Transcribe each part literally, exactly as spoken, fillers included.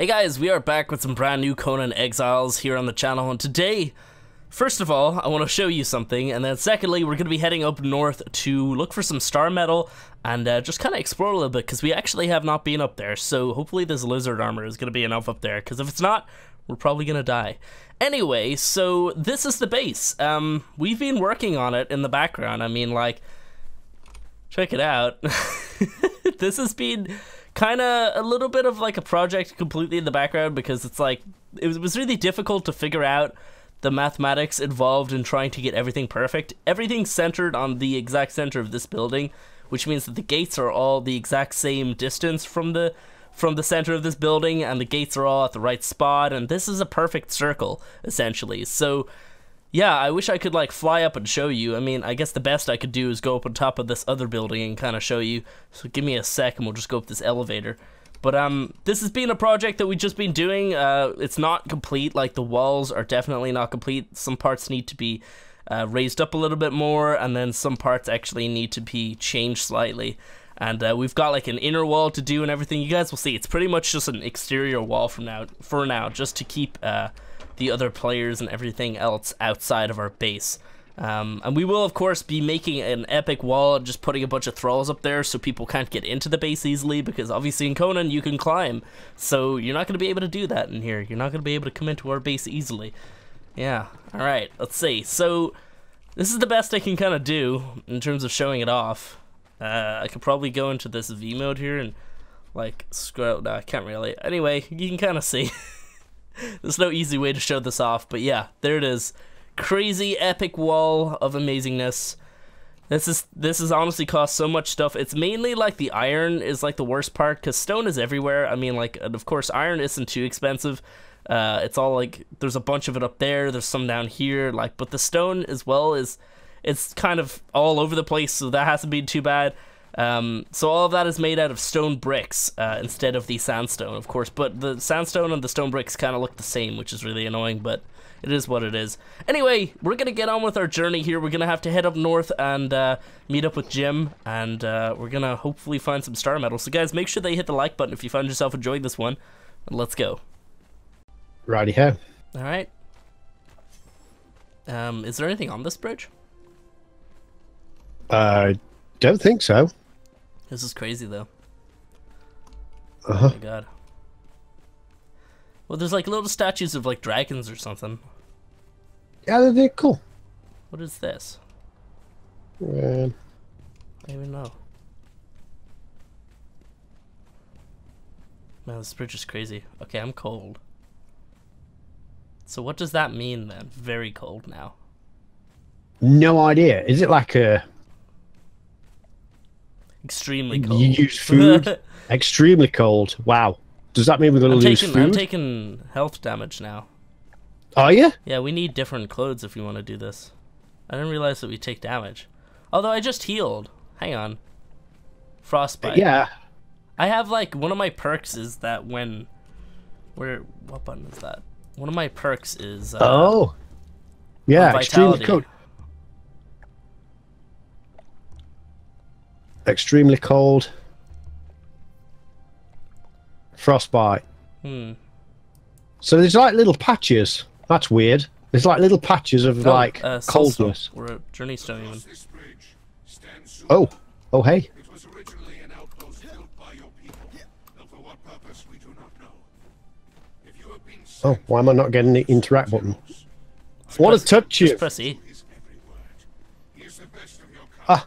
Hey guys, we are back with some brand new Conan Exiles here on the channel, and today, first of all, I want to show you something, and then secondly, we're going to be heading up north to look for some star metal and uh, just kind of explore a little bit, because we actually have not been up there, so hopefully this lizard armor is going to be enough up there, because if it's not, we're probably going to die. Anyway, so this is the base. Um, we've been working on it in the background. I mean, like, check it out. This has been kind of a little bit of like a project completely in the background, because it's like, it was really difficult to figure out the mathematics involved in trying to get everything perfect. Everything's centered on the exact center of this building, which means that the gates are all the exact same distance from the from the center of this building, and the gates are all at the right spot, and this is a perfect circle, essentially. So, yeah, I wish I could, like, fly up and show you. I mean, I guess the best I could do is go up on top of this other building and kind of show you. So give me a sec, and we'll just go up this elevator. But, um, this has been a project that we've just been doing. Uh, it's not complete. Like, the walls are definitely not complete. Some parts need to be uh, raised up a little bit more, and then some parts actually need to be changed slightly. And uh, we've got like an inner wall to do and everything. You guys will see it's pretty much just an exterior wall from now for now, just to keep uh, the other players and everything else outside of our base. Um, and we will of course be making an epic wall and just putting a bunch of thralls up there so people can't get into the base easily, because obviously in Conan you can climb, so you're not going to be able to do that in here. You're not going to be able to come into our base easily. Yeah. All right. Let's see. So this is the best I can kind of do in terms of showing it off. Uh, I could probably go into this V mode here and, like, scroll. No, I can't really. Anyway, you can kind of see. There's no easy way to show this off, but yeah, there it is. Crazy epic wall of amazingness. This is this has honestly cost so much stuff. It's mainly like the iron is like the worst part, because stone is everywhere. I mean, like, and of course iron isn't too expensive. Uh, it's all like there's a bunch of it up there. There's some down here, like, but the stone as well is. It's kind of all over the place, so that hasn't been too bad. Um, so all of that is made out of stone bricks uh, instead of the sandstone, of course. But the sandstone and the stone bricks kind of look the same, which is really annoying, but it is what it is. Anyway, we're going to get on with our journey here. We're going to have to head up north and uh, meet up with Jim, and uh, we're going to hopefully find some star metal. So guys, make sure that you hit the like button if you found yourself enjoying this one. Let's go. Righty ho. All right. Um, is there anything on this bridge? I uh, don't think so. This is crazy, though. Uh-huh. Oh my god. Well, there's like little statues of like dragons or something. Yeah, they're cool. What is this? Man. I don't even know. Man, this bridge is crazy. Okay, I'm cold. So what does that mean then? Very cold now. No idea. Is it like a... extremely cold. You use food. Extremely cold. Wow. Does that mean we're going to lose food? I'm taking health damage now. Are you? Yeah, we need different clothes if we want to do this. I didn't realize that we take damage. Although I just healed. Hang on. Frostbite. Yeah. I have like one of my perks is that when... Where? What button is that? One of my perks is... Uh, oh. Yeah, extremely cold. Extremely cold. Frostbite. Hmm. So there's like little patches. That's weird. There's like little patches of oh, like uh, coldness. Or a journey stone even. Oh. Oh hey. It was originally an outpost built by your people. Though for what purpose we do not know. If you have been sent. Oh, why am I not getting the interact button? Just what press, a touch you. Press E. Ah.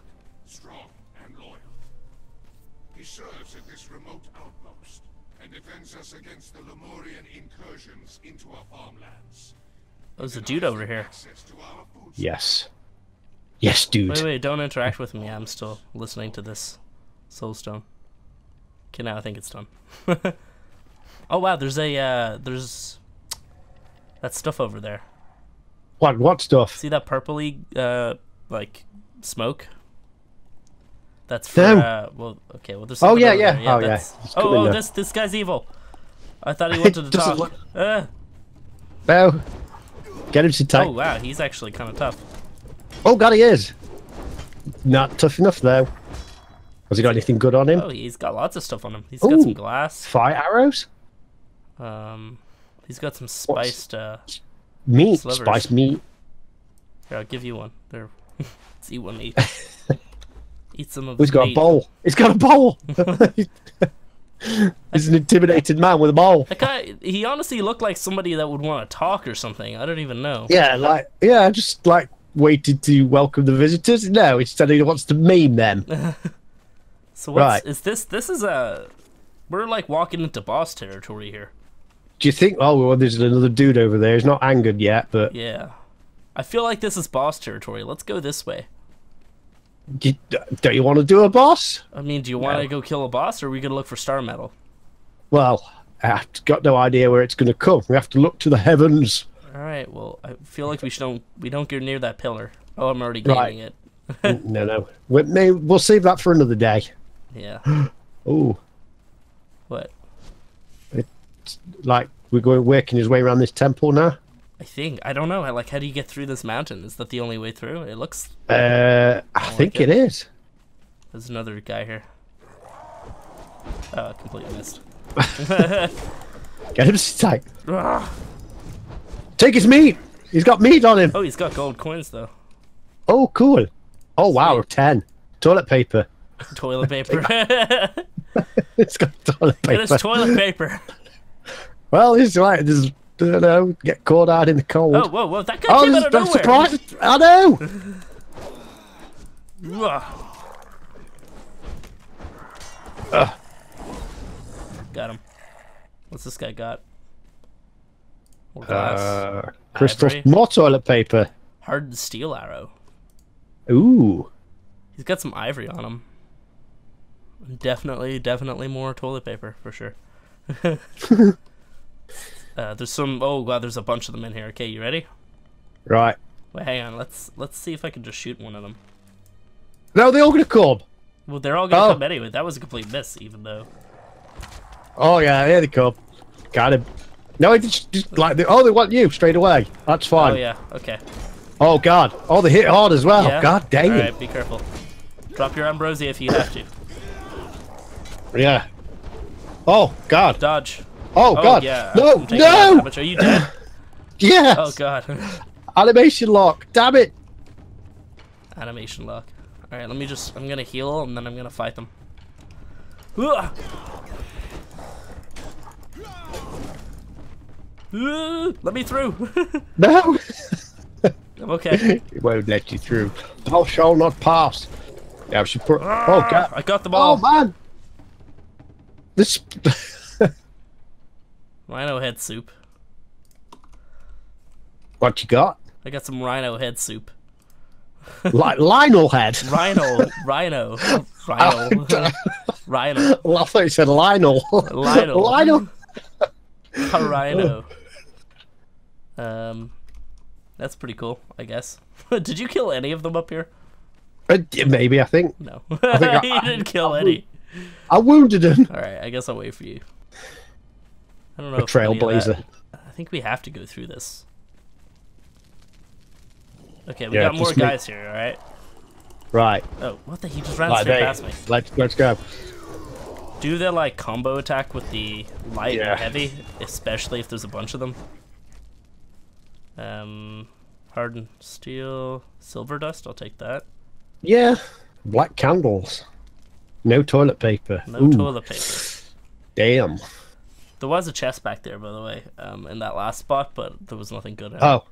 Serves at this remote outpost and defends us against the Lemurian incursions into our farmlands. Oh, there's a dude over here. Yes. Yes, dude. Wait, wait, don't interact with me. I'm still listening to this soulstone. Okay, now I think it's done. Oh, wow, there's a, uh, there's that stuff over there. What, what stuff? See that purpley, uh, like, smoke? That's for, uh, well, okay, well, there's oh, yeah, yeah. yeah. Oh, yeah. Oh, oh this, this guy's evil. I thought he wanted to talk. Look... Uh. Oh. Get him to take. Oh, wow, he's actually kind of tough. Oh, God, he is. Not tough enough, though. Has he got anything good on him? Oh, he's got lots of stuff on him. He's Ooh, got some glass. Fire arrows? Um, he's got some spiced uh, meat. Slivers. Spiced meat. Here, I'll give you one. There, let's eat one each. Eat some of. He's got meat. A bowl. He's got a bowl. He's an intimidated man with a bowl. That guy, he honestly looked like somebody that would want to talk or something. I don't even know. Yeah, like yeah, just like waited to welcome the visitors. No, instead he wants to meme them. So what's, right. is this? This is a. We're like walking into boss territory here. Do you think? Oh, well, there's another dude over there. He's not angered yet, but yeah, I feel like this is boss territory. Let's go this way. Do you, don't you want to do a boss? I mean, do you want no. to go kill a boss, or are we going to look for star metal? Well, I've got no idea where it's going to come. We have to look to the heavens. All right. Well, I feel like we should don't we don't get near that pillar. Oh, I'm already gaming right. it. no, no. We may, we'll save that for another day. Yeah. Oh. What? It's like we're going working his way around this temple now. I think I don't know. I like. How do you get through this mountain? Is that the only way through? It looks. Uh, I, I think like it. it is. There's another guy here. Oh, I completely missed. Get him tight. Take his meat. He's got meat on him. Oh, he's got gold coins though. Oh, cool. Oh wow, Sweet. ten toilet paper. Toilet paper. It's got toilet paper. It is toilet paper. Well, he's right. There's, I don't know, get caught out in the cold. Oh, whoa, whoa, that guy oh, came out of nowhere. Surprise. I know. uh. Got him. What's this guy got? More glass. Uh, crystal. More toilet paper. Hardened steel arrow. Ooh. He's got some ivory on him. Definitely, definitely more toilet paper, for sure. uh, there's some, oh wow, there's a bunch of them in here. Okay, you ready? Right. Wait, hang on, let's let's see if I can just shoot one of them. No, they're all gonna come. Well, they're all gonna oh. come anyway. That was a complete miss, even though. Oh yeah, here they come. Got him. No, it's just, just like, they, oh, they want you straight away. That's fine. Oh yeah, okay. Oh God, oh, they hit hard as well. Yeah? God dang it. All right, be careful. Drop your ambrosia if you have to. Yeah. Oh God. Dodge. Oh, oh God. Yeah. No. No. Are you dead? Yes. Oh God. Animation lock. Damn it. Animation lock. All right. Let me just. I'm gonna heal and then I'm gonna fight them. Let me through. No. I'm okay. It won't let you through. Thou shall not pass. Yeah, I should put. Oh God. I got the ball. Oh man. This rhino head soup. What you got? I got some rhino head soup. Like Lionel head. Rhino, rhino, rhino, rhino. Well, I thought you said Lionel. Lionel, Lionel, a rhino. Um, that's pretty cool, I guess. Did you kill any of them up here? Uh, maybe I think. No, I think I, you didn't kill I, any. I wounded him. All right, I guess I'll wait for you. I don't know. A trailblazer. I think we have to go through this. Okay, we yeah, got more guys me. here. All right. Right. Oh, what the? He just ran right, straight past me. Let's let's go. Do the like combo attack with the light yeah. and heavy, especially if there's a bunch of them. Um, hardened steel, silver dust. I'll take that. Yeah. Black candles. No toilet paper. No Ooh. toilet paper. Damn. There was a chest back there, by the way, um, in that last spot, but there was nothing good. Oh. It.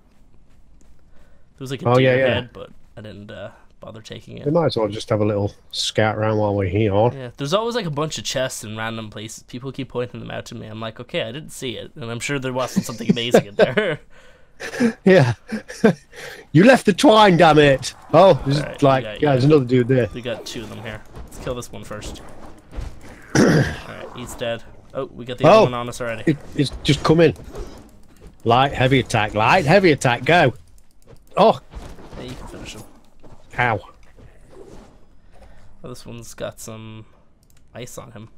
There was like a oh, deer yeah, yeah. head, but I didn't uh, bother taking it. We might as well just have a little scout around while we're here. Yeah, there's always like a bunch of chests in random places. People keep pointing them out to me. I'm like, okay, I didn't see it, and I'm sure there wasn't something amazing in there. Yeah. You left the twine, damn it. Oh, there's right, like got, yeah, there's another dude there. We got two of them here. Let's kill this one first. Alright, he's dead. Oh, we got the oh, other one on us already. It, it's just come in. Light, heavy attack, light, heavy attack, go. Oh. Yeah, you can finish him. Ow. Well, this one's got some ice on him.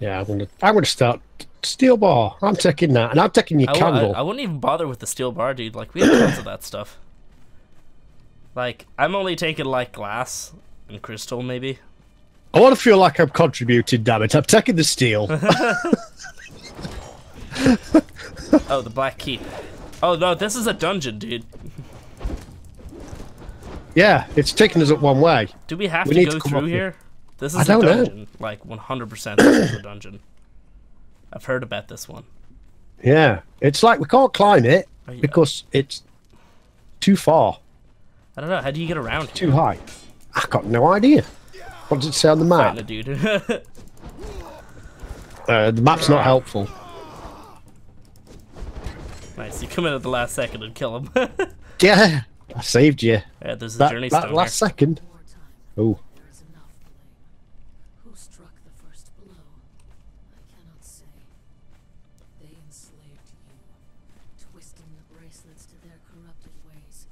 Yeah, I'm gonna I'm gonna start steel bar. I'm taking that, and I'm taking your I, candle. I, I wouldn't even bother with the steel bar, dude. Like, we have tons of that stuff. Like, I'm only taking like glass and crystal, maybe. I want to feel like I'm contributing. Damn it, I'm taking the steel. Oh, the Black Keep. Oh no, this is a dungeon, dude. Yeah, it's taking us up one way. Do we have we to go to through here? This is I a don't dungeon. Know. Like one hundred percent this is a dungeon. I've heard about this one. Yeah, it's like we can't climb it oh, yeah. because it's too far. I don't know. How do you get around it's here? Too high. I got no idea. What does it say on the map? Kinda, dude. uh, the map's not helpful. Nice. You come in at the last second and kill him. Yeah. I saved you. Yeah, there's a that, journey stone that last here. second. Oh. Who struck the first blow? I cannot say. They enslaved you, twisting the bracelets to their corrupted ways.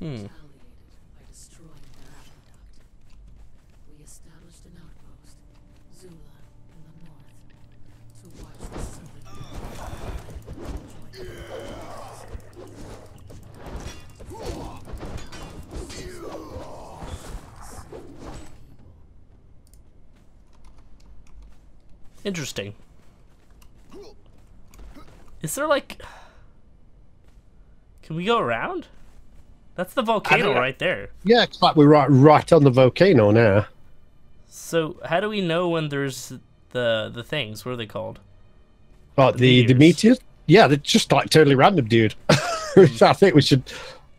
We retaliated by destroying their aqueduct. We established an outpost, Zula, in the north, to watch the sun. Interesting. Is there like... Can we go around? That's the volcano right there. Yeah, it's like we're right, right on the volcano now. So how do we know when there's the the things? What are they called? Oh, the, the, the meteors? Yeah, they're just like totally random, dude. Mm. I think we should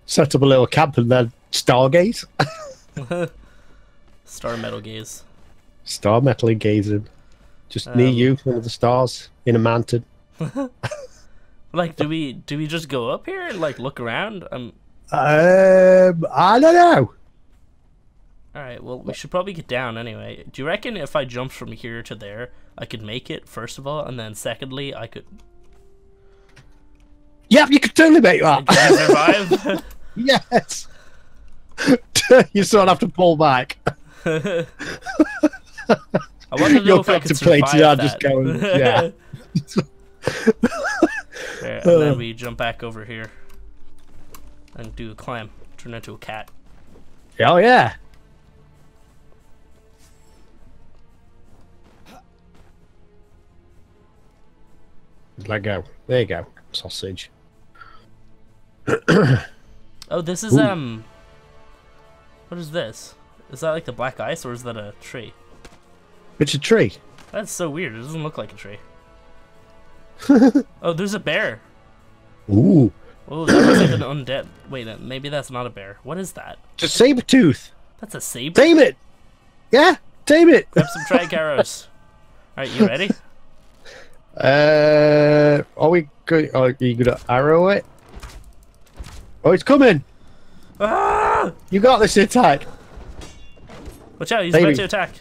set up a little camp and then stargaze. Star metal gaze. Star metal gazing. Just um, near you, one of the stars in a mountain. Like, do we do we just go up here and like look around? Um, um I don't know. All right, well, we should probably get down anyway. Do you reckon if I jumped from here to there, I could make it? First of all, and then secondly, I could. Yeah, you could totally make that. Can I survive? Yes. You still have to pull back. I want to know You're if I could survive that. Just going, yeah. There, and then we jump back over here and do a climb. Turn into a cat. Oh yeah. Let go. There you go. Sausage. Oh, this is Ooh. um. What is this? Is that like the black ice, or is that a tree? It's a tree. That's so weird. It doesn't look like a tree. Oh, there's a bear. Ooh. Oh, that looks like an undead. Wait, maybe that's not a bear. What is that? It's a saber tooth. That's a saber. Tame it. Yeah, tame it. Grab some drag arrows. All right, you ready? Uh, are we going? Are you gonna arrow it? Oh, it's coming. Ah! You got this attack. Watch out! He's Baby. about to attack.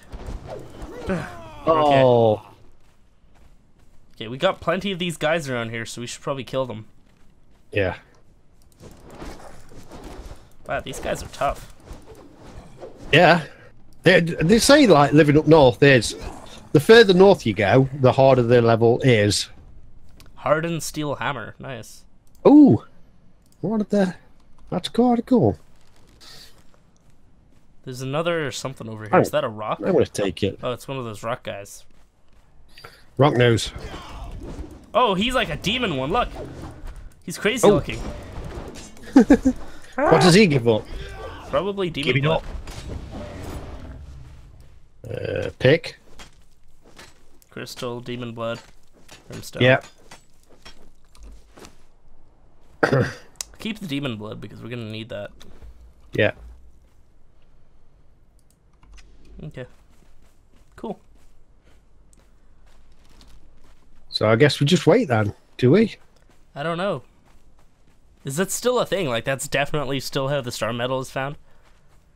Oh. Okay. Okay, we got plenty of these guys around here, so we should probably kill them. Yeah. Wow, these guys are tough. Yeah. They, they say, like, living up north is... The further north you go, the harder the level is. Hardened steel hammer. Nice. Ooh. What the... That's quite cool. There's another something over here. Oh, is that a rock? I want to take it. Oh, it's one of those rock guys. Rock nose. Oh, he's like a demon one. Look. He's crazy oh. looking. What does he give up? Probably demon. Give it up. Uh, pick. Crystal, demon blood, brimstone. Yeah. Keep the demon blood because we're going to need that. Yeah. Okay. Cool. So I guess we just wait then, do we? I don't know. Is that still a thing? Like, that's definitely still how the star metal is found?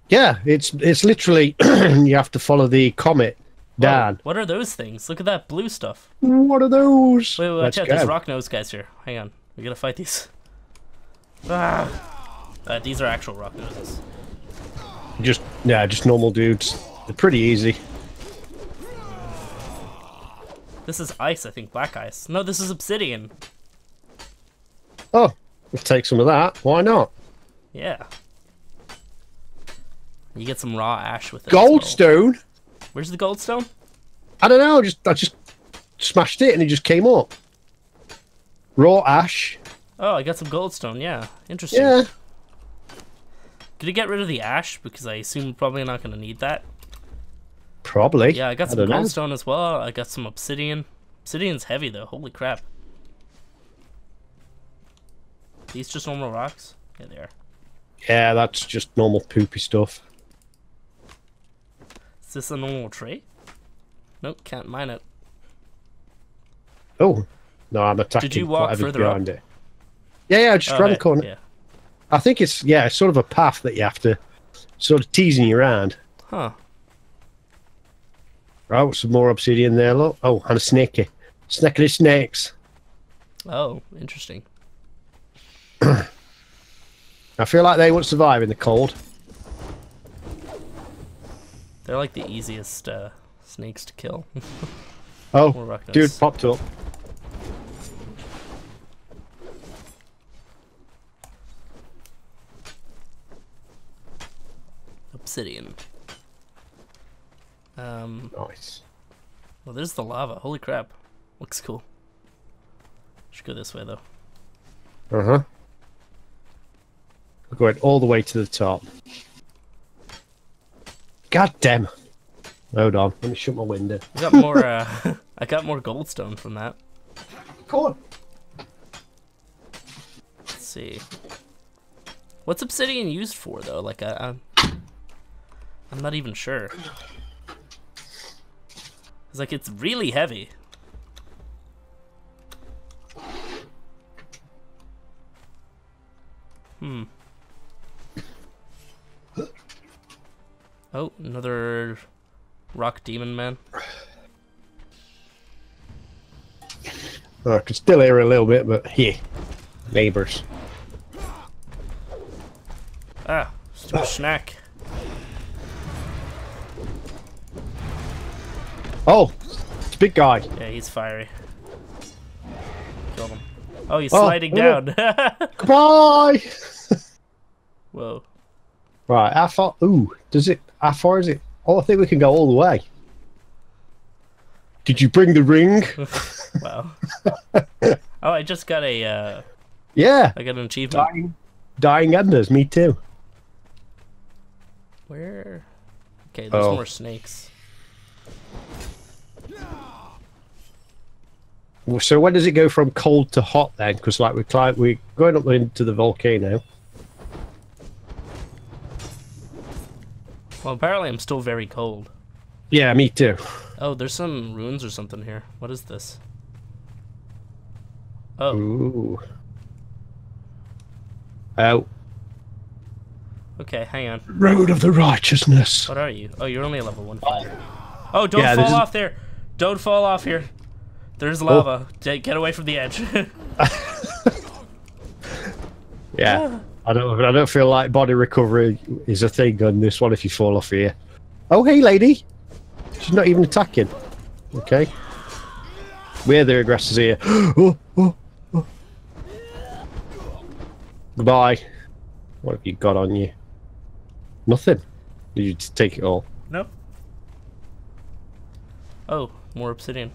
Yeah, it's it's literally you have to follow the comet down. Whoa, what are those things? Look at that blue stuff. What are those? Wait, wait, watch out. There's rock nose guys here. Hang on. We gotta fight these. Ah. Uh, these are actual rock noses. Just, yeah, just normal dudes. They're pretty easy. This is ice, I think. Black ice. No, this is obsidian. Oh, we'll take some of that. Why not? Yeah. You get some raw ash with it. Goldstone? Well. Where's the goldstone? I don't know. Just I just smashed it and it just came up. Raw ash. Oh, I got some goldstone, yeah. Interesting. Yeah. Did you get rid of the ash? Because I assume we're probably not going to need that. Probably. Yeah, I got some I goldstone know. as well. I got some obsidian. Obsidian's heavy, though. Holy crap. These just normal rocks? Yeah, they are. Yeah, that's just normal poopy stuff. Is this a normal tree? Nope, can't mine it. Oh. No, I'm attacking. Did you walk further up? It. Yeah, yeah, I just oh, ran a corner. Yeah. I think it's, yeah, it's sort of a path that you have to sort of teasing you around. Huh. Oh, some more obsidian there, look. Oh, and a snakey. Snackety snakes. Oh, interesting. I feel like they won't survive in the cold. They're like the easiest uh, snakes to kill. Oh, dude popped up. Obsidian. Um, nice. Well, there's the lava. Holy crap. Looks cool. Should go this way, though. Uh-huh. We're going all the way to the top. God damn. Hold on. Let me shut my window. I got more, uh, I got more goldstone from that. Cool. Let's see. What's obsidian used for, though? Like, I... I I'm not even sure. It's like it's really heavy. Hmm. Oh, another rock demon man. Oh, I can still hear a little bit, but yeah, neighbors. Ah, stupid snack. Oh, it's a big guy. Yeah, he's fiery. Killed him. Oh, he's oh, sliding down. Goodbye! Whoa. Right, how far? Ooh, does it? How far is it? Oh, I think we can go all the way. Did you bring the ring? Wow. Oh, I just got a. Uh, yeah. I got an achievement. Dying, dying Enders, me too. Where? Okay, there's oh. more snakes. So when does it go from cold to hot then? Because like we climb, we're going up into the volcano. Well, apparently I'm still very cold. Yeah, me too. Oh, there's some ruins or something here. What is this? Oh. Ooh. Oh. Okay, hang on. Road of the Righteousness. What are you? Oh, you're only a level one. Oh, don't yeah, fall off there. Don't fall off here. There's lava. Oh. Get away from the edge. Yeah, I don't. I don't feel like body recovery is a thing on this one. If you fall off here. Oh, hey, lady. She's not even attacking. Okay. We're the aggressors here. Oh, oh, oh. Goodbye. What have you got on you? Nothing. Did you just take it all? No. Oh, more obsidian.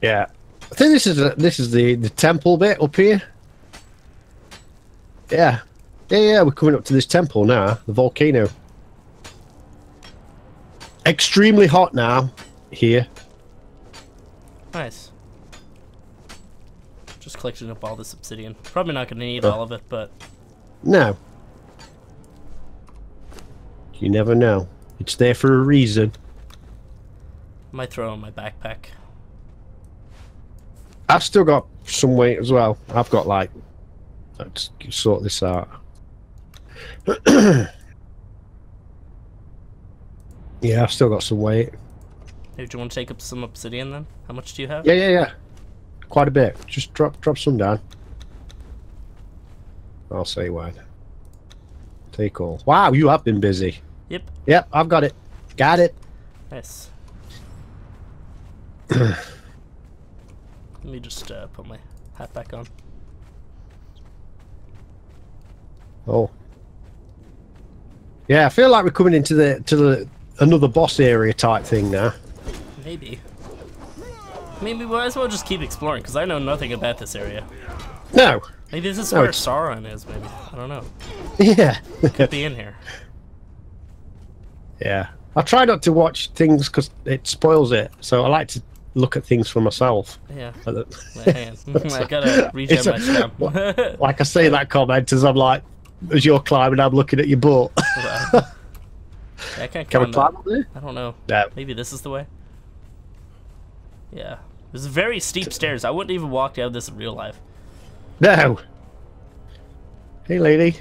Yeah, I think this is a, this is the the temple bit up here. Yeah, yeah, yeah. We're coming up to this temple now, the volcano. Extremely hot now here. Nice. Just collecting up all this obsidian. Probably not going to need oh. all of it, but no. You never know. It's there for a reason. I might throw on my backpack. I've still got some weight as well. I've got like, let's sort this out. Yeah, I've still got some weight. Hey, do you want to take up some obsidian then? How much do you have? Yeah, yeah, yeah. Quite a bit. Just drop, drop some down. I'll say one. Take all. Wow, you have been busy. Yep. Yep, I've got it. Got it. Nice. Let me just uh, put my hat back on. Oh, yeah. I feel like we're coming into the to the another boss area type thing now. Maybe. I mean, we might as well just keep exploring, because I know nothing about this area. No. Maybe this is no, where it's... Sauron is, maybe. I don't know. Yeah. Could be in here. Yeah. I try not to watch things because it spoils it, so I like to look at things for myself. Yeah. Man, I gotta regen my stamp. Like I say that comment as I'm like, as you're climbing, I'm looking at your butt. Wow. Yeah, I can't Can we climb up there? I don't know. No. Maybe this is the way. Yeah. There's very steep stairs. I wouldn't even walk down this in real life. No. Hey, lady. Do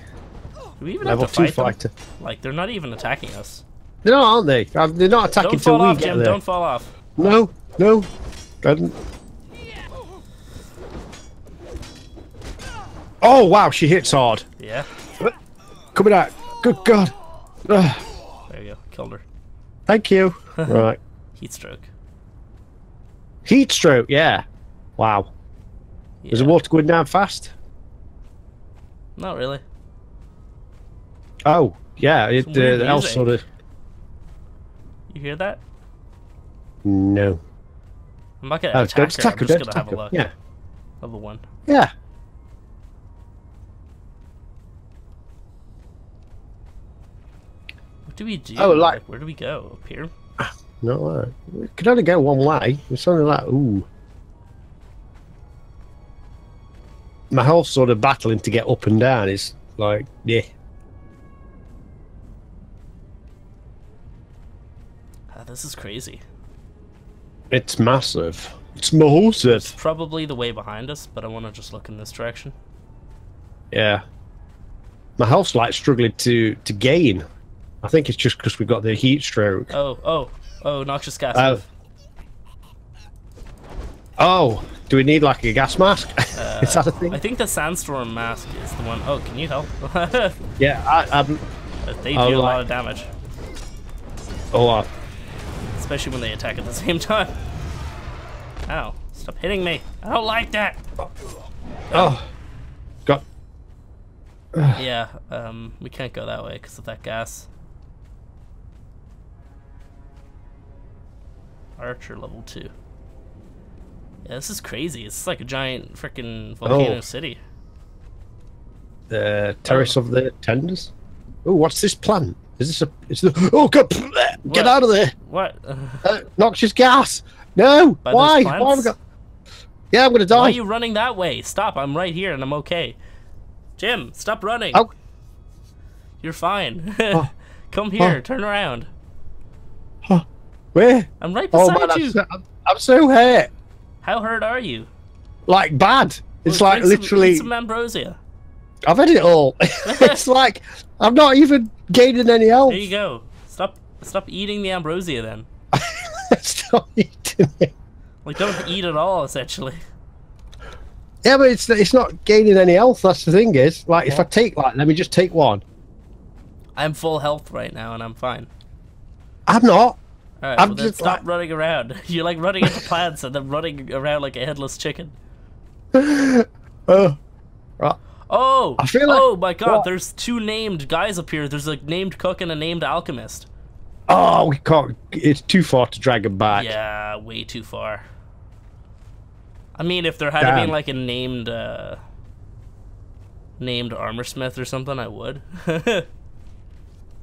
we even Level have to fight two fighter. Them? Like, they're not even attacking us. They're not, aren't they? They're not attacking until we get Jim, there. Don't fall off, Jim. Don't fall off. No. No. Doesn't. Oh, wow. She hits hard. Yeah. Coming out. Good God. Ugh. There you go. Killed her. Thank you. Right. Heat stroke. Heat stroke, yeah. Wow. Yeah. Is the water going down fast? Not really. Oh, yeah. It, uh, else sort of. You hear that? No. I'm not going to oh, attack her. Attack I'm just going to have a look. Yeah. Level one. Yeah. What do we do? Oh, like, like where do we go? Up here? No, right. We could only go one way. It's only like, ooh. My whole sort of battling to get up and down is like, yeah. Ah, this is crazy. It's massive. It's massive. It's probably the way behind us, but I want to just look in this direction. Yeah. My health's like struggling to, to gain. I think it's just because we've got the heat stroke. Oh, oh. Oh, noxious gas. Uh, oh, do we need like a gas mask? Uh, is that a thing? I think the sandstorm mask is the one. Oh, can you help? Yeah, I, um, they do I'll a like, lot of damage. A lot, especially when they attack at the same time. Ow! Stop hitting me! I don't like that. Oh, oh. Got. Yeah, um, we can't go that way because of that gas. Archer level two. Yeah, this is crazy. It's like a giant freaking volcano oh. city. The terrace oh. of the tenders. Oh, what's this plant? Is this a? Is the? Oh, God, get what? out of there! What? Uh, noxious gas! No! By Why? Why have we got? Yeah, I'm gonna die. Why are you running that way? Stop! I'm right here and I'm okay. Jim, stop running. Oh. You're fine. Oh. Come here. Oh. Turn around. Oh. Where? I'm right beside oh, man, you. I'm so, I'm, I'm so hurt. How hurt are you? Like bad. It's well, like some, literally. Some ambrosia. I've had it all. It's like I'm not even gaining any health. There you go. Stop. Stop eating the ambrosia then. Stop eating it. Like don't eat at all essentially. Yeah, but it's it's not gaining any health. That's the thing is like yeah. if I take like let me just take one. I'm full health right now and I'm fine. I'm not. Alright, well then stop like... running around. You're like running into plants and then running around like a headless chicken. Uh, right. Oh! I feel like, oh my god, what? There's two named guys up here. There's a named cook and a named alchemist. Oh, we can't. It's too far to drag them back. Yeah, way too far. I mean, if there had Damn. been like a named, uh, named armorsmith or something, I would.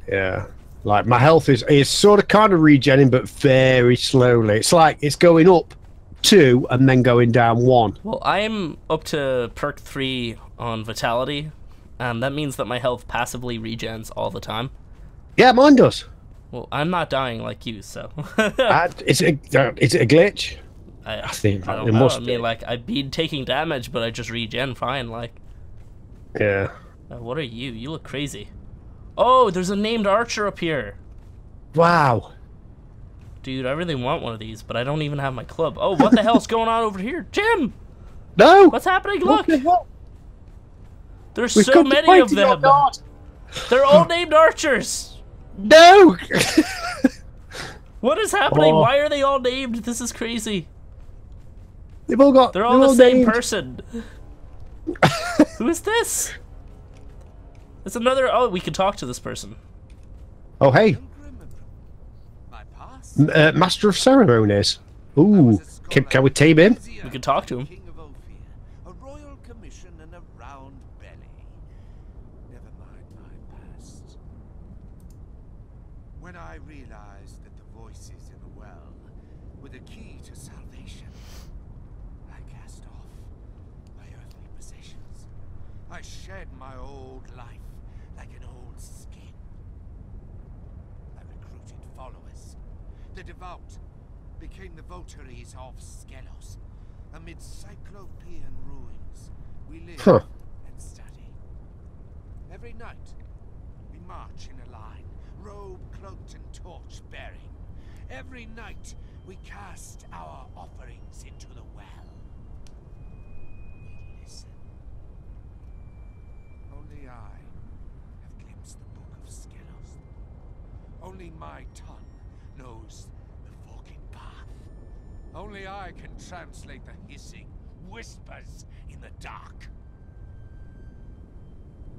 Yeah. Like my health is is sort of kind of regenerating, but very slowly. It's like it's going up two and then going down one. Well, I'm up to perk three on vitality, and that means that my health passively regens all the time. Yeah, mine does. Well, I'm not dying like you, so. uh, is it uh, is it a glitch? I, I think I don't it know. Must I mean, be. Like I've been taking damage, but I just regen fine. Like. Yeah. Uh, what are you? You look crazy. Oh, there's a named archer up here. Wow. Dude, I really want one of these, but I don't even have my club. Oh, what the hell's going on over here? Jim! No! What's happening? Look! What? There's We've so many of them. They're all named archers. No! What is happening? Oh. Why are they all named? This is crazy. They've all got... They're all the all same named. person. Who is this? It's another. Oh, we can talk to this person. Oh, hey. Uh, Master of Ceremonies. Ooh. Can, can we tame him? We can talk to him. A royal commission and a round belly. Never mind my past. When I realized that the voices in the well were the key to salvation, I cast off my earthly possessions. I shed my old life like an old skin. I recruited followers. The devout became the votaries of Skelos. Amid cyclopean ruins, we live huh. and study. Every night, we march in a line, robe cloaked and torch bearing. Every night, we cast our offerings into the well. We listen. Only I have glimpsed the book of Skelos. Only my tongue knows the forking path. Only I can translate the hissing whispers in the dark.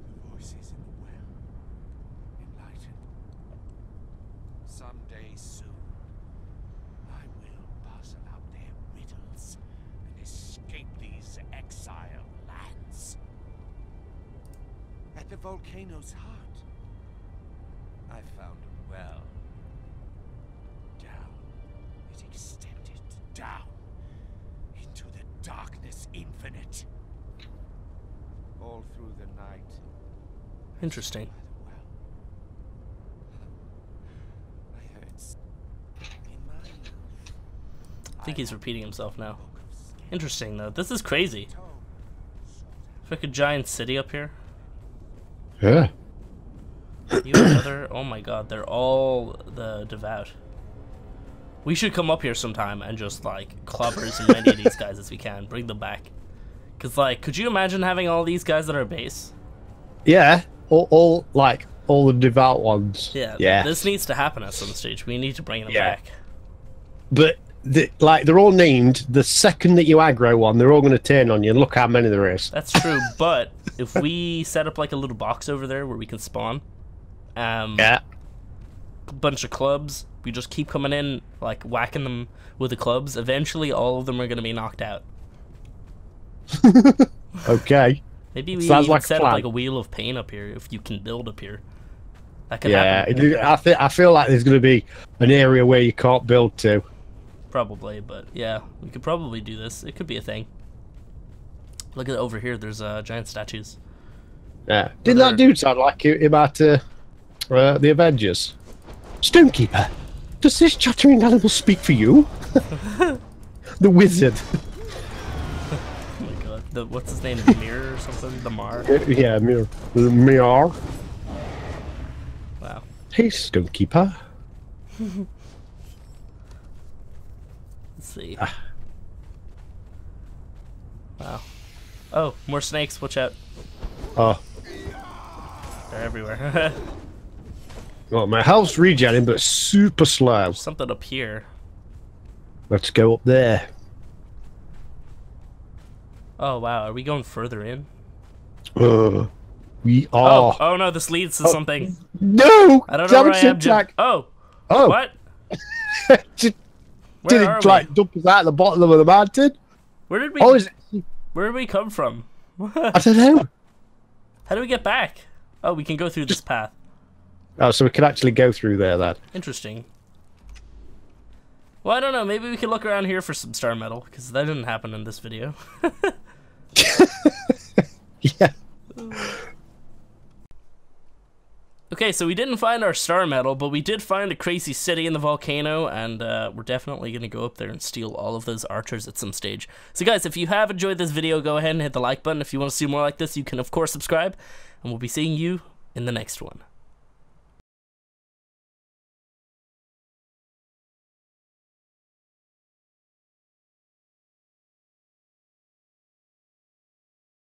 The voices in the well, enlightened. Someday soon, I will parcel out their riddles and escape these exile lands. At the volcano's heart, I found a well. It extended down into the darkness infinite. All through the night. Interesting. I think he's repeating himself now. Interesting though. This is crazy. It's like a giant city up here. Yeah. You another? Oh my god, they're all the devout. We should come up here sometime and just, like, clobber as many of these guys as we can. Bring them back. Because, like, could you imagine having all these guys at our base? Yeah. All, all like, all the devout ones. Yeah. yeah. This needs to happen at some stage. We need to bring them yeah. back. But, the, like, they're all named. The second that you aggro one, they're all going to turn on you. Look how many there is. That's true. But if we set up, like, a little box over there where we can spawn. Um, yeah. A bunch of clubs. We just keep coming in, like, whacking them with the clubs. Eventually, all of them are going to be knocked out. Okay. Maybe we Sounds even like set up, like, a wheel of pain up here, if you can build up here. That could yeah, happen. Yeah, I, th I feel like there's going to be an area where you can't build to. Probably, but, yeah. We could probably do this. It could be a thing. Look at over here. There's uh, giant statues. Yeah. Didn't that dude sound like it about uh, uh, the Avengers? Stonekeeper! Does this chattering animal speak for you? The wizard. Oh my god. The, what's his name? The Mirror or something? The Mar? Yeah, Mirror. The Mirror. Wow. Hey, Stonekeeper. Let's see. Ah. Wow. Oh, more snakes. Watch out. Oh. They're everywhere. Well, my health's regenerating, but super slow. There's something up here. Let's go up there. Oh, wow. Are we going further in? Uh, we are. Oh, oh no, this leads to oh. something. No! I don't know where I am, Jim. Oh. Oh. What? Just where didn't, like, dump us out at the bottom of the mountain. Where did we, oh, is it... where did we come from? I don't know. How do we get back? Oh, we can go through this path. Oh, so we could actually go through there, then. Interesting. Well, I don't know. Maybe we could look around here for some star metal, because that didn't happen in this video. Yeah. Okay, so we didn't find our star metal, but we did find a crazy city in the volcano, and uh, we're definitely going to go up there and steal all of those archers at some stage. So, guys, if you have enjoyed this video, go ahead and hit the like button. If you want to see more like this, you can, of course, subscribe, and we'll be seeing you in the next one.